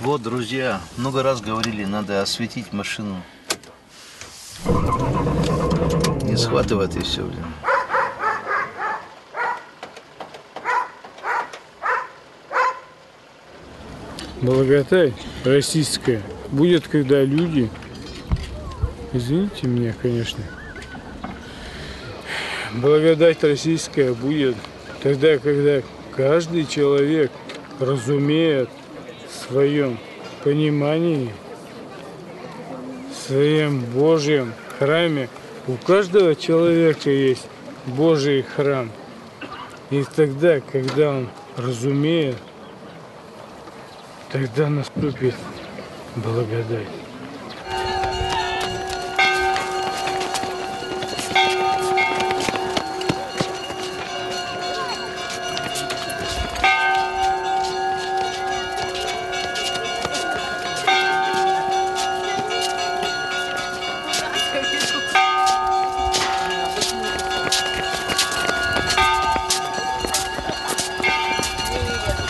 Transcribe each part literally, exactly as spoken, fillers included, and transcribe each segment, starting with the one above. Вот, друзья, много раз говорили, надо осветить машину. Не схватывает и все, блин. Благодать российская будет, когда люди, извините меня, конечно, благодать российская будет тогда, когда каждый человек разумеет в своем понимании, в своем Божьем храме. У каждого человека есть Божий храм. И тогда, когда он разумеет, тогда наступит благодать.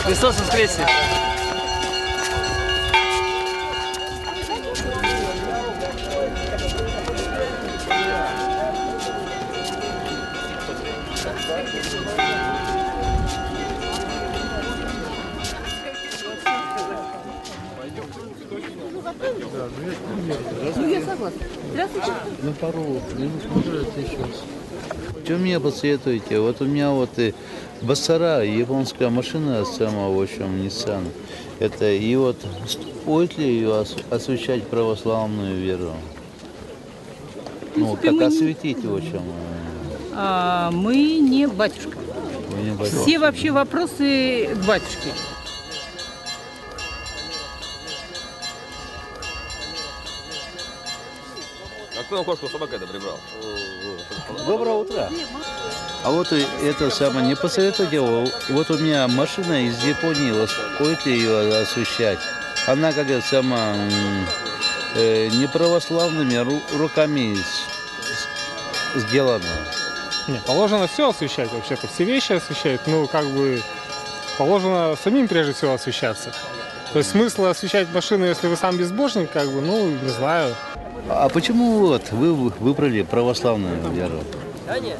Христос воскресе! Ну я согласна. Здравствуйте. На пару минут можно сейчас. Что мне посоветуете? Вот у меня вот и Басара, японская машина сама, в общем, Nissan. Это и вот стоит ли ее освещать православную веру? Ну, как осветить, в общем? А, мы не батюшка. Вы не батюшка. Все вообще вопросы к батюшке. На кошку собака это прибрал. Доброе утро. А вот это самое, не посоветуйте, вот у меня машина из Японии, стоит ли ее освещать? Она как это сама э, неправославными руками сделана. Не, положено все освещать вообще-то, все вещи освещают, ну как бы положено самим прежде всего освещаться. То есть смысл освещать машину, если вы сам безбожник, как бы, ну не знаю. А почему вот вы выбрали православную веру? Да нет.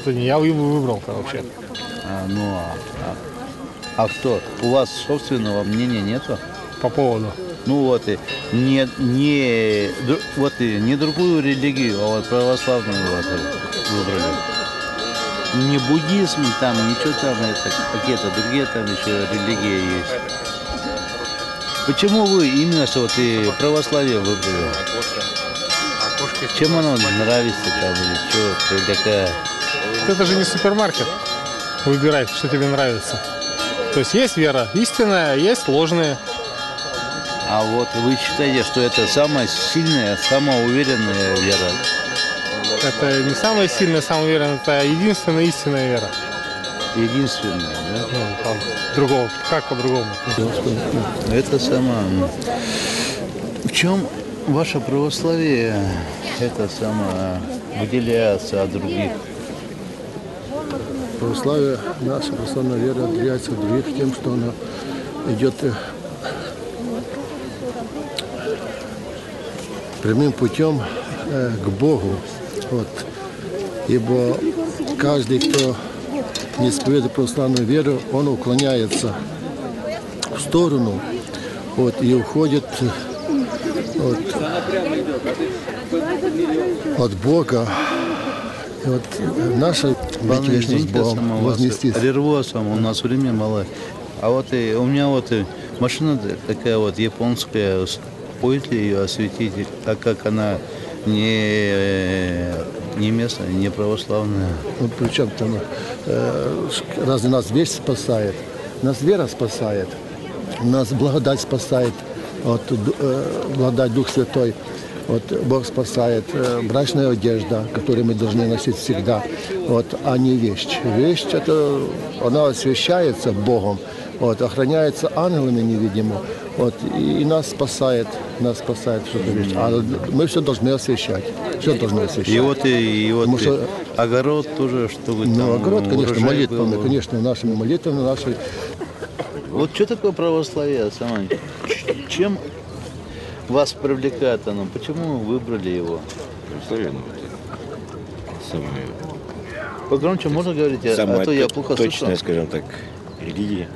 Это не я выбрал-то вообще. А, ну а, а, а что? У вас собственного мнения нету? По поводу? Ну вот и не, не, вот и не другую религию, а вот православную вот выбрали. Не буддизм там, ничего там, это какие-то другие там еще религии есть. Почему вы именно что вот и православие выбрали? Чем оно нравится там или что? Такая? Это же не супермаркет. Выбирай, что тебе нравится. То есть есть вера истинная, есть ложная. А вот вы считаете, что это самая сильная, самая уверенная вера? Это не самая сильная, самая уверенная, это единственная истинная вера. Единственное, да? Ну, там, другого, как по-другому. Это сама. В чем ваше православие, это сама выделяется от других? Православие, наша православная вера отделяется от других тем, что она идет прямым путем к Богу. Вот. Ибо каждый, кто не исповедуя православную веру, он уклоняется в сторону вот, и уходит вот, от Бога. И вот наша вечность с Богом вознестись. Прерву сам, у нас время мало. А вот и, у меня вот и машина такая вот японская, стоит ли ее осветить, так как она не... не местная, не православная. Ну, причем там, э, разве нас вещь спасает? Нас вера спасает, нас благодать спасает, вот, э, благодать Дух Святой, вот, Бог спасает, э, брачная одежда, которую мы должны носить всегда, вот, а не вещь. Вещь, это, она освящается Богом, вот, охраняется ангелами невидимо, вот, и, и нас спасает. Нас спасает, а мы все должны освещать. Все должны освещать. И вот, и, и вот и что... огород тоже, чтобы. Ну, там огород, конечно, молитвами, было. Конечно, нашими молитвами, нашей. Вот что такое православие, сама? Чем вас привлекает оно? Почему вы выбрали его? Православие, ну, это самое... Погромче можно говорить, а, а то я плохо слышу. Точная, скажем так, религия.